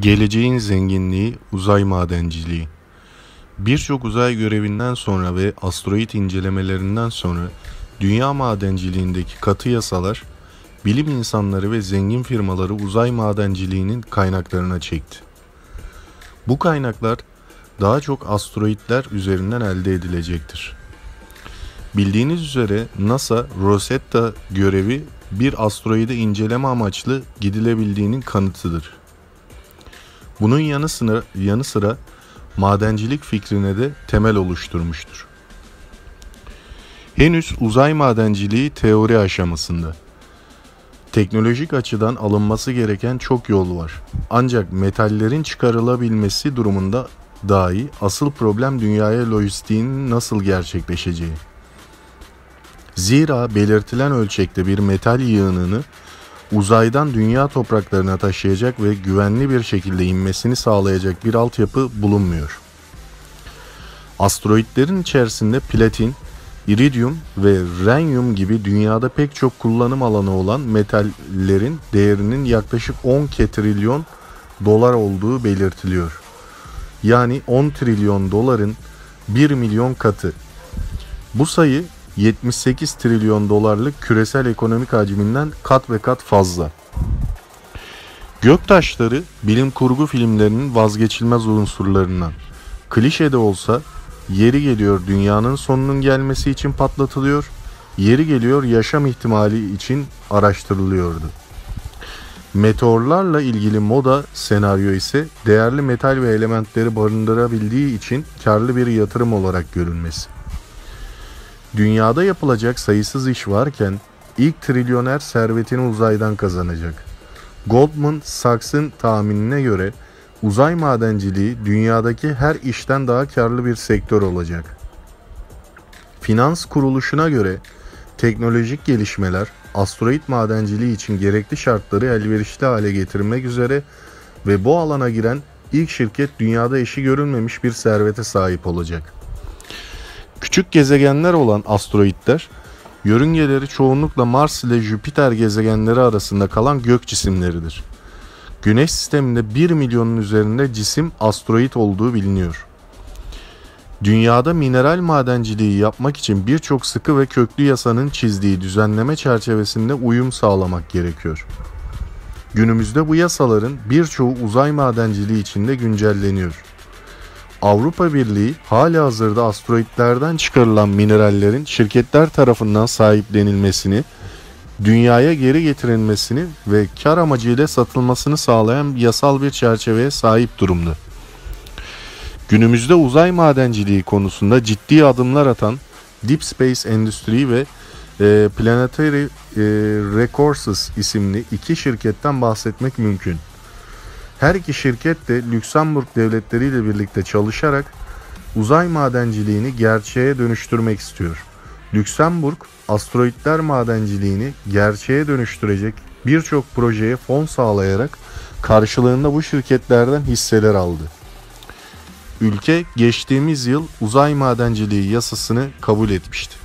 Geleceğin zenginliği, uzay madenciliği. Birçok uzay görevinden sonra ve asteroid incelemelerinden sonra dünya madenciliğindeki katı yasalar, bilim insanları ve zengin firmaları uzay madenciliğinin kaynaklarına çekti. Bu kaynaklar daha çok asteroidler üzerinden elde edilecektir. Bildiğiniz üzere NASA Rosetta görevi bir asteroidi inceleme amaçlı gidilebildiğinin kanıtıdır. Bunun yanı sıra madencilik fikrine de temel oluşturmuştur. Henüz uzay madenciliği teori aşamasında. Teknolojik açıdan alınması gereken çok yol var. Ancak metallerin çıkarılabilmesi durumunda dahi asıl problem dünyaya lojistiğinin nasıl gerçekleşeceği. Zira belirtilen ölçekte bir metal yığınını uzaydan dünya topraklarına taşıyacak ve güvenli bir şekilde inmesini sağlayacak bir altyapı bulunmuyor. Asteroidlerin içerisinde platin, iridyum ve renyum gibi dünyada pek çok kullanım alanı olan metallerin değerinin yaklaşık 10 ketrilyon dolar olduğu belirtiliyor. Yani 10 trilyon doların 1 milyon katı. Bu sayı 78 trilyon dolarlık küresel ekonomik hacminden kat ve kat fazla. Göktaşları bilim kurgu filmlerinin vazgeçilmez unsurlarından. Klişe de olsa yeri geliyor dünyanın sonunun gelmesi için patlatılıyor, yeri geliyor yaşam ihtimali için araştırılıyordu. Meteorlarla ilgili moda senaryo ise değerli metal ve elementleri barındırabildiği için karlı bir yatırım olarak görülmesi. Dünyada yapılacak sayısız iş varken ilk trilyoner servetini uzaydan kazanacak. Goldman Sachs'ın tahminine göre uzay madenciliği dünyadaki her işten daha karlı bir sektör olacak. Finans kuruluşuna göre teknolojik gelişmeler asteroid madenciliği için gerekli şartları elverişli hale getirmek üzere ve bu alana giren ilk şirket dünyada eşi görülmemiş bir servete sahip olacak. Küçük gezegenler olan asteroidler, yörüngeleri çoğunlukla Mars ile Jüpiter gezegenleri arasında kalan gök cisimleridir. Güneş sisteminde 1 milyonun üzerinde cisim asteroid olduğu biliniyor. Dünyada mineral madenciliği yapmak için birçok sıkı ve köklü yasanın çizdiği düzenleme çerçevesinde uyum sağlamak gerekiyor. Günümüzde bu yasaların birçoğu uzay madenciliği içinde güncelleniyor. Avrupa Birliği halihazırda asteroidlerden çıkarılan minerallerin şirketler tarafından sahiplenilmesini, dünyaya geri getirilmesini ve kar amacıyla satılmasını sağlayan yasal bir çerçeveye sahip durumda. Günümüzde uzay madenciliği konusunda ciddi adımlar atan Deep Space Industries ve Planetary Resources isimli iki şirketten bahsetmek mümkün. Her iki şirket de Lüksemburg devletleriyle birlikte çalışarak uzay madenciliğini gerçeğe dönüştürmek istiyor. Lüksemburg, asteroidler madenciliğini gerçeğe dönüştürecek birçok projeye fon sağlayarak karşılığında bu şirketlerden hisseler aldı. Ülke geçtiğimiz yıl uzay madenciliği yasasını kabul etmişti.